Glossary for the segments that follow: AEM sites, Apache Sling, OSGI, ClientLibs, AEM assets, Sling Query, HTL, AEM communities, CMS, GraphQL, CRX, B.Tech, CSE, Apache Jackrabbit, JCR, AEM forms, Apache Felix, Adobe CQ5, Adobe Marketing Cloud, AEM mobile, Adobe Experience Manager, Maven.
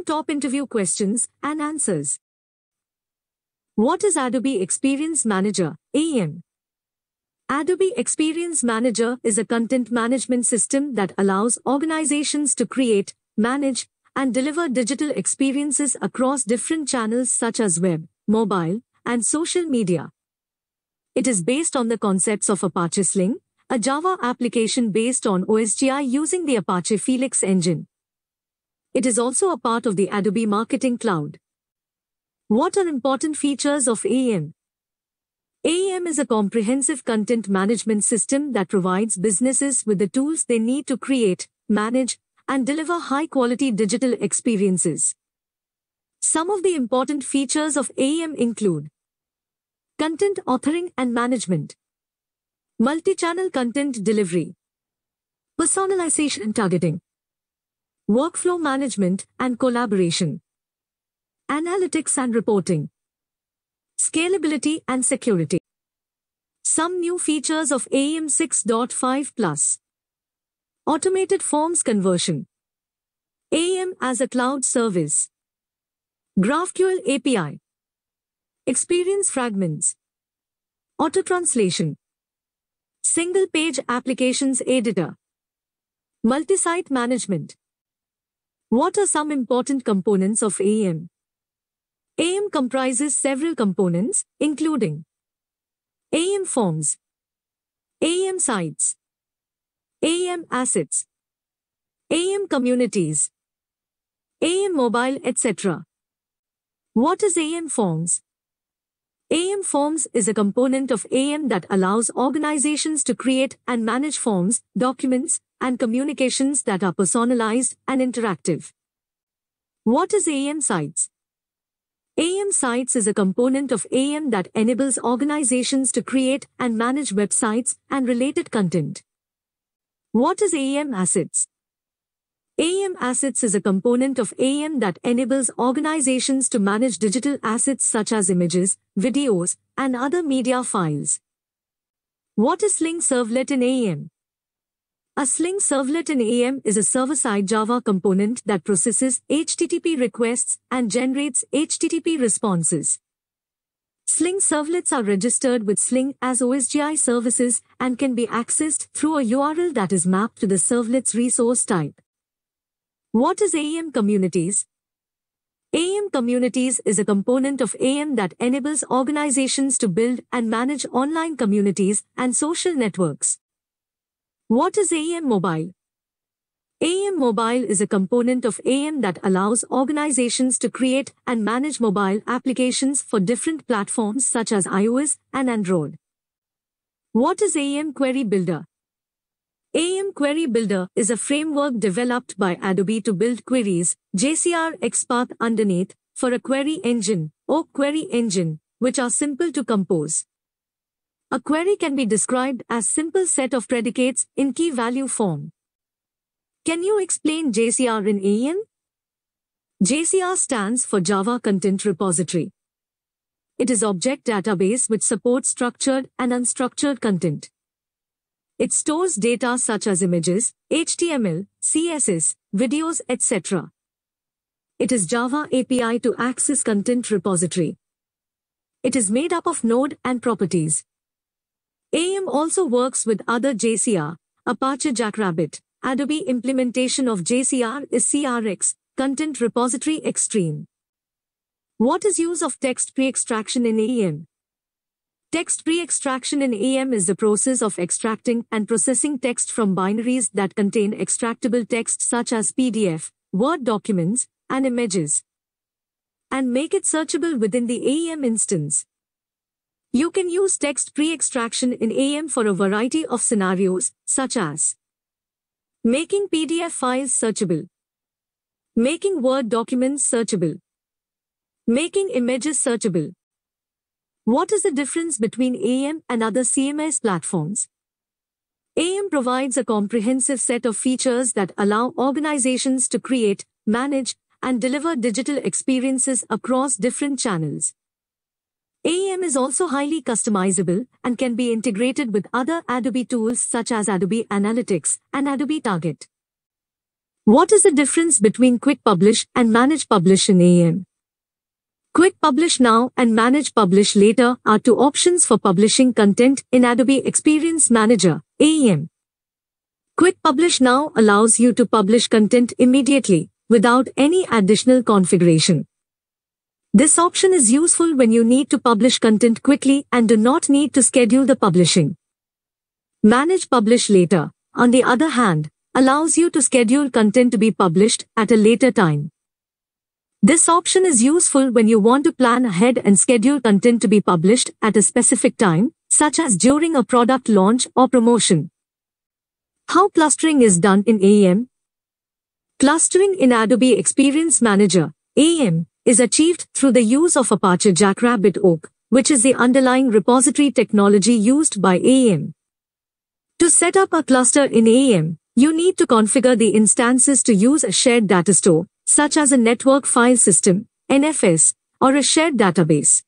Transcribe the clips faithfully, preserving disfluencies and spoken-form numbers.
some top interview questions and answers. What is Adobe Experience Manager, A E M? Adobe Experience Manager is a content management system that allows organizations to create, manage, and deliver digital experiences across different channels such as web, mobile, and social media. It is based on the concepts of Apache Sling, a Java application based on O S G I using the Apache Felix engine. It is also a part of the Adobe Marketing Cloud. What are important features of A E M? A E M is a comprehensive content management system that provides businesses with the tools they need to create, manage, and deliver high-quality digital experiences. Some of the important features of A E M include content authoring and management, multi-channel content delivery, personalization and targeting, workflow management and collaboration, analytics and reporting, scalability and security. Some new features of A E M six point five plus. Automated forms conversion, A E M as a cloud service, GraphQL A P I, experience fragments, auto-translation, single-page applications editor, multi-site management. What are some important components of A E M? A E M comprises several components, including A E M forms, A E M sites, A E M assets, A E M communities, A E M mobile, et cetera. What is A E M forms? A E M forms is a component of A E M that allows organizations to create and manage forms, documents, and communications that are personalized and interactive. What is A E M sites? A E M Sites is a component of A E M that enables organizations to create and manage websites and related content. What is A E M Assets? A E M Assets is a component of A E M that enables organizations to manage digital assets such as images, videos, and other media files. What is Sling Servlet in A E M? A Sling servlet in A E M is a server-side Java component that processes H T T P requests and generates H T T P responses. Sling servlets are registered with Sling as O S G I services and can be accessed through a U R L that is mapped to the servlet's resource type. What is A E M Communities? A E M Communities is a component of A E M that enables organizations to build and manage online communities and social networks. What is A E M Mobile? A E M Mobile is a component of A E M that allows organizations to create and manage mobile applications for different platforms such as iOS and Android. What is A E M Query Builder? A E M Query Builder is a framework developed by Adobe to build queries, J C R XPath underneath, for a query engine, or query engine, which are simple to compose. A query can be described as simple set of predicates in key-value form. Can you explain J C R in A E M? J C R stands for Java Content Repository. It is object database which supports structured and unstructured content. It stores data such as images, H T M L, C S S, videos, et cetera. It is Java A P I to access content repository. It is made up of node and properties. A E M also works with other J C R, Apache Jackrabbit. Adobe implementation of J C R is C R X, Content Repository Extreme. What is use of text pre-extraction in A E M? Text pre-extraction in A E M is the process of extracting and processing text from binaries that contain extractable text such as P D F, Word documents, and images, and make it searchable within the A E M instance. You can use text pre-extraction in A E M for a variety of scenarios, such as making P D F files searchable, making Word documents searchable, making images searchable. What is the difference between A E M and other C M S platforms? A E M provides a comprehensive set of features that allow organizations to create, manage, and deliver digital experiences across different channels. A E M is also highly customizable and can be integrated with other Adobe tools such as Adobe Analytics and Adobe Target. What is the difference between Quick Publish and Manage Publish in A E M? Quick Publish Now and Manage Publish Later are two options for publishing content in Adobe Experience Manager, A E M. Quick Publish Now allows you to publish content immediately, without any additional configuration. This option is useful when you need to publish content quickly and do not need to schedule the publishing. Manage Publish Later, on the other hand, allows you to schedule content to be published at a later time. This option is useful when you want to plan ahead and schedule content to be published at a specific time, such as during a product launch or promotion. How clustering is done in A E M? Clustering in Adobe Experience Manager, A E M, is achieved through the use of Apache Jackrabbit Oak, which is the underlying repository technology used by A E M. To set up a cluster in A E M, you need to configure the instances to use a shared data store, such as a network file system, N F S, or a shared database.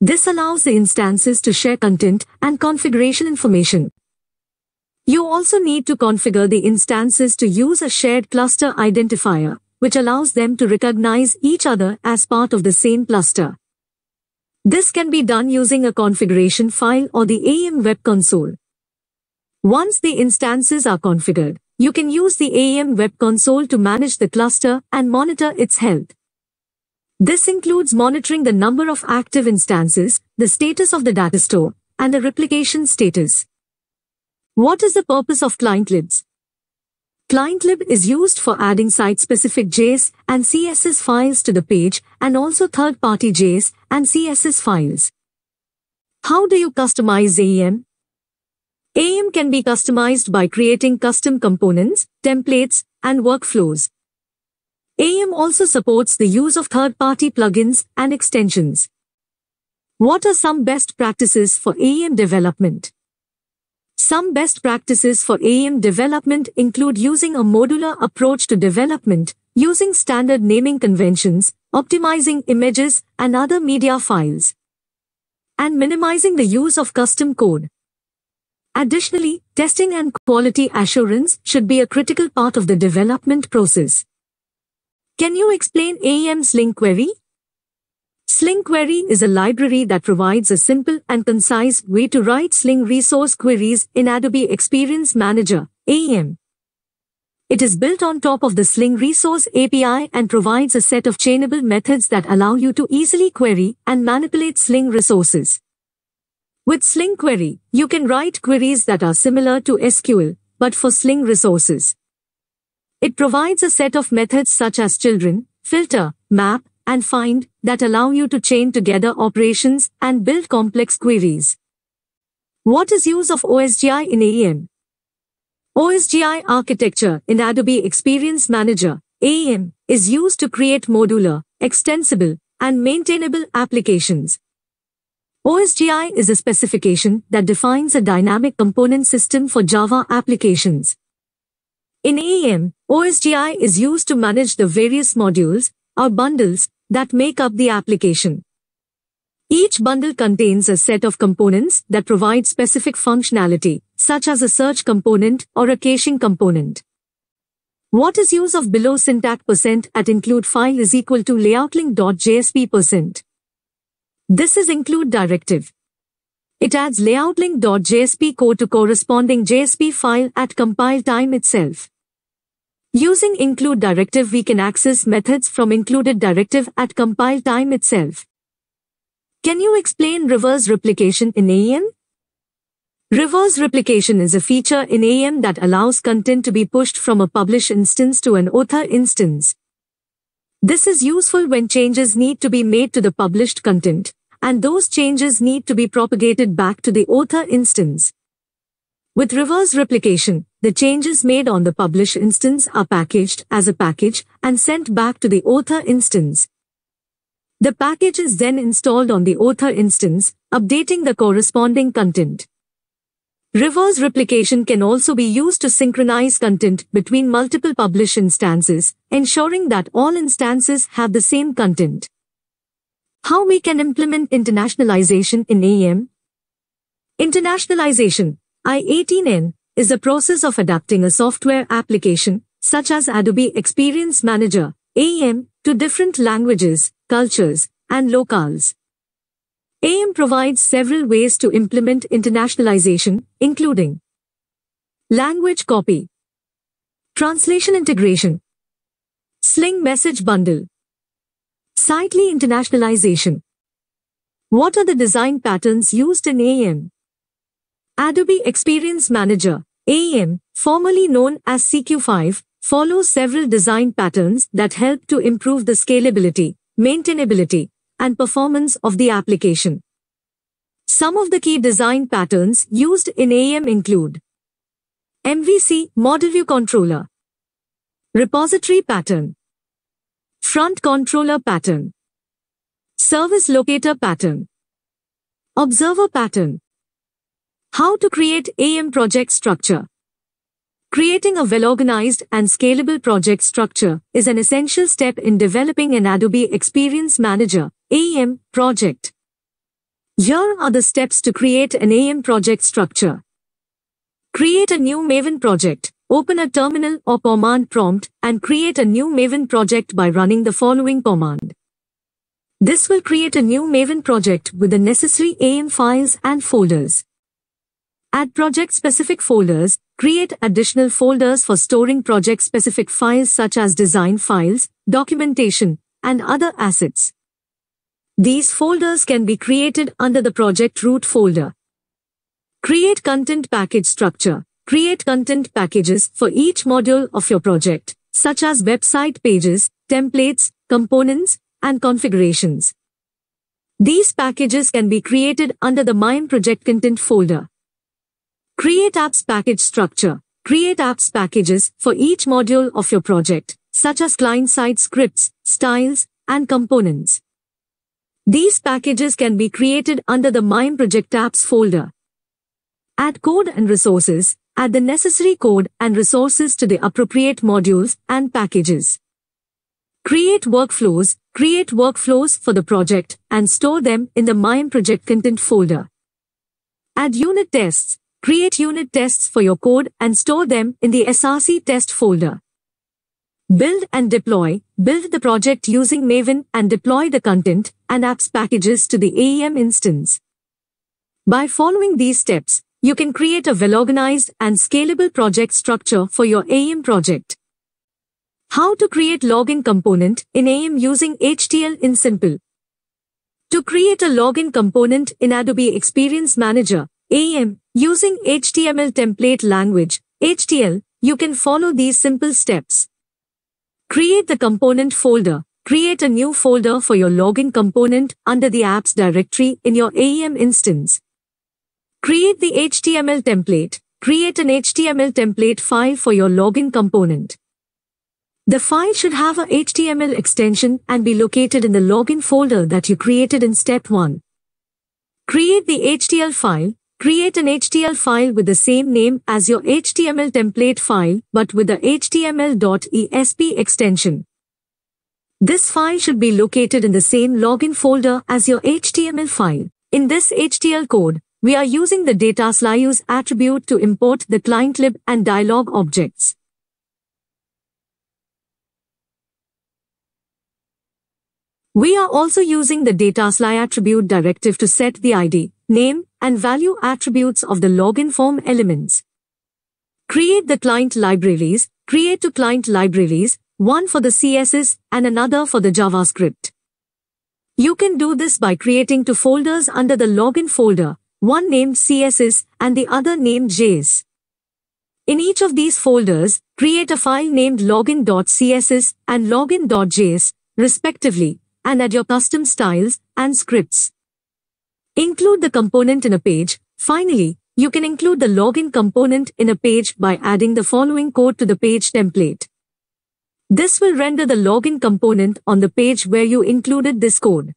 This allows the instances to share content and configuration information. You also need to configure the instances to use a shared cluster identifier, which allows them to recognize each other as part of the same cluster. This can be done using a configuration file or the A E M web console. Once the instances are configured, you can use the A E M web console to manage the cluster and monitor its health. This includes monitoring the number of active instances, the status of the data store, and the replication status. What is the purpose of ClientLibs? ClientLib is used for adding site-specific J S and C S S files to the page and also third-party J S and C S S files. How do you customize A E M? A E M can be customized by creating custom components, templates, and workflows. A E M also supports the use of third-party plugins and extensions. What are some best practices for A E M development? Some best practices for A E M development include using a modular approach to development, using standard naming conventions, optimizing images and other media files, and minimizing the use of custom code. Additionally, testing and quality assurance should be a critical part of the development process. Can you explain A E M Sling Query? Sling Query is a library that provides a simple and concise way to write Sling resource queries in Adobe Experience Manager, A E M. It is built on top of the Sling Resource A P I and provides a set of chainable methods that allow you to easily query and manipulate Sling resources. With Sling Query, you can write queries that are similar to S Q L, but for Sling resources. It provides a set of methods such as children, filter, map, and find that allow you to chain together operations and build complex queries. What is use of O S G I in A E M? O S G I architecture in Adobe Experience Manager, A E M, is used to create modular, extensible, and maintainable applications. O S G I is a specification that defines a dynamic component system for Java applications. In A E M, O S G I is used to manage the various modules, or bundles, that make up the application. Each bundle contains a set of components that provide specific functionality, such as a search component or a caching component. What is use of below syntax percent at include file is equal to layoutlink.jsp percent. This is include directive. It adds layoutlink.jsp code to corresponding J S P file at compile time itself. Using include directive, we can access methods from included directive at compile time itself. Can you explain reverse replication in A E M? Reverse replication is a feature in A E M that allows content to be pushed from a publish instance to an author instance. This is useful when changes need to be made to the published content, and those changes need to be propagated back to the author instance. With reverse replication, the changes made on the publish instance are packaged as a package and sent back to the author instance. The package is then installed on the author instance, updating the corresponding content. Reverse replication can also be used to synchronize content between multiple publish instances, ensuring that all instances have the same content. How we can implement internationalization in A E M? Internationalization, I eighteen N, is a process of adapting a software application such as Adobe Experience Manager, A E M, to different languages, cultures, and locales. A E M provides several ways to implement internationalization, including language copy, translation integration, Sling message bundle, sightly internationalization. What are the design patterns used in A E M? Adobe Experience Manager, A E M, formerly known as C Q five, follows several design patterns that help to improve the scalability, maintainability, and performance of the application. Some of the key design patterns used in A E M include M V C, Model View Controller, Repository Pattern, Front Controller Pattern, Service Locator Pattern, Observer Pattern. How to create A E M project structure. Creating a well-organized and scalable project structure is an essential step in developing an Adobe Experience Manager, A E M, project. Here are the steps to create an A E M project structure. Create a new Maven project. Open a terminal or command prompt and create a new Maven project by running the following command. This will create a new Maven project with the necessary A E M files and folders. Add project-specific folders. Create additional folders for storing project-specific files such as design files, documentation, and other assets. These folders can be created under the project root folder. Create content package structure. Create content packages for each module of your project, such as website pages, templates, components, and configurations. These packages can be created under the M I M project content folder. Create apps package structure. Create apps packages for each module of your project, such as client-side scripts, styles, and components. These packages can be created under the M I M project apps folder. Add code and resources. Add the necessary code and resources to the appropriate modules and packages. Create workflows. Create workflows for the project and store them in the M I M project content folder. Add unit tests. Create unit tests for your code and store them in the S R C test folder. Build and deploy. Build the project using Maven and deploy the content and apps packages to the A E M instance. By following these steps, you can create a well-organized and scalable project structure for your A E M project. How to create login component in A E M using H T L in simple. To create a login component in Adobe Experience Manager, A E M, using H T M L template language, H T L, you can follow these simple steps. Create the component folder. Create a new folder for your login component under the apps directory in your A E M instance. Create the H T M L template. Create an H T M L template file for your login component. The file should have a H T M L extension and be located in the login folder that you created in step one. Create the H T M L file. Create an H T M L file with the same name as your H T M L template file but with the H T M L dot E S P extension. This file should be located in the same login folder as your H T M L file. In this H T M L code, we are using the data/use attribute to import the ClientLib and dialog objects. We are also using the data/sli attribute directive to set the I D, name, and value attributes of the login form elements. Create the client libraries. Create two client libraries, one for the C S S and another for the JavaScript. You can do this by creating two folders under the login folder, one named C S S and the other named J S. In each of these folders, create a file named login dot C S S and login dot J S, respectively, and add your custom styles and scripts. Include the component in a page. Finally, you can include the login component in a page by adding the following code to the page template. This will render the login component on the page where you included this code.